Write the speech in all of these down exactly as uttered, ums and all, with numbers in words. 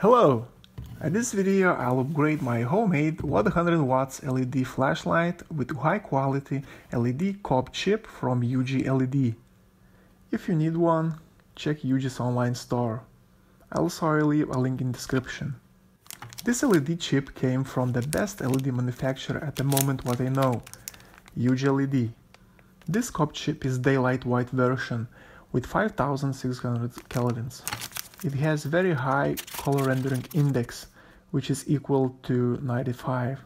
Hello! In this video I'll upgrade my homemade one hundred watts L E D flashlight with high quality L E D C O B chip from Yuji L E D. If you need one, check Yuji's online store. I'll also leave a link in description. This L E D chip came from the best L E D manufacturer at the moment what I know, Yuji L E D. This C O B chip is daylight white version with five thousand six hundred kelvins. It has very high color rendering index, which is equal to ninety-five.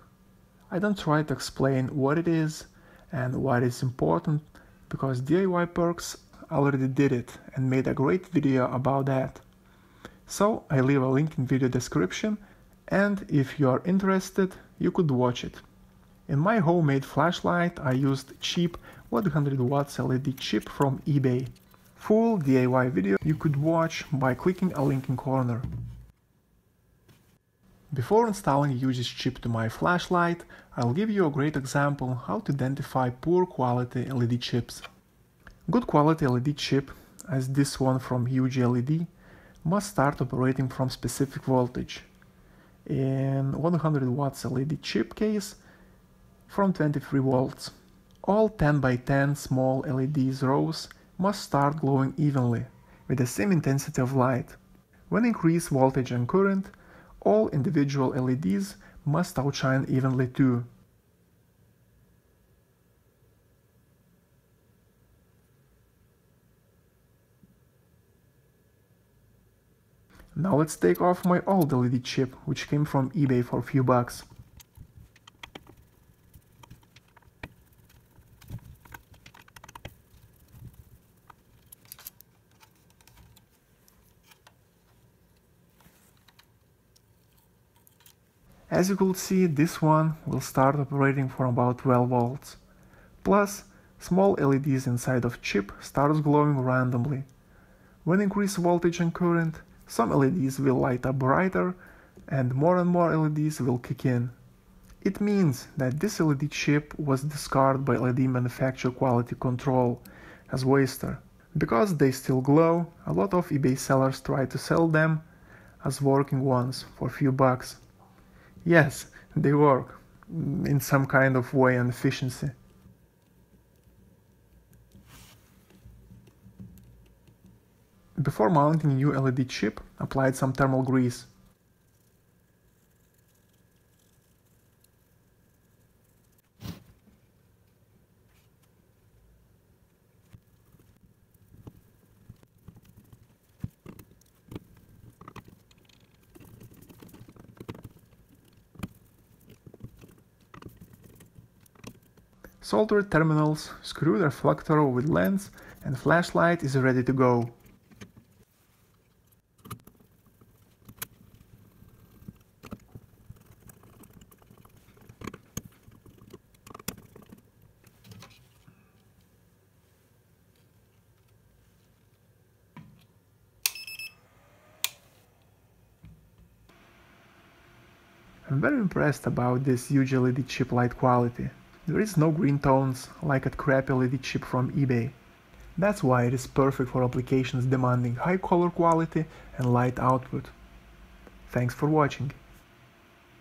I don't try to explain what it is and why it's important, because D I Y Perks already did it and made a great video about that. So I leave a link in video description, and if you are interested, you could watch it. In my homemade flashlight I used cheap one hundred watts L E D chip from eBay. Full D I Y video you could watch by clicking a link in corner. Before installing Yuji's chip to my flashlight, I'll give you a great example how to identify poor quality L E D chips. Good quality L E D chip, as this one from Yuji L E D, must start operating from specific voltage. In one hundred watts L E D chip case, from twenty-three volts. All ten by ten small L E Ds rows must start glowing evenly, with the same intensity of light. When increased voltage and current, all individual L E Ds must outshine evenly too. Now let's take off my old L E D chip, which came from eBay for a few bucks. As you could see, this one will start operating from about twelve volts. Plus, small L E Ds inside of chip starts glowing randomly. When increased voltage and current, some L E Ds will light up brighter and more and more L E Ds will kick in. It means that this L E D chip was discarded by L E D manufacturer quality control as waster. Because they still glow, a lot of eBay sellers try to sell them as working ones for a few bucks. Yes, they work, in some kind of way and efficiency. Before mounting new L E D chip, applied some thermal grease. Soldered terminals, screw the reflector with lens, and flashlight is ready to go. I'm very impressed about this Yuji L E D chip light quality. There is no green tones like at crappy L E D chip from eBay. That's why it is perfect for applications demanding high color quality and light output. Thanks for watching.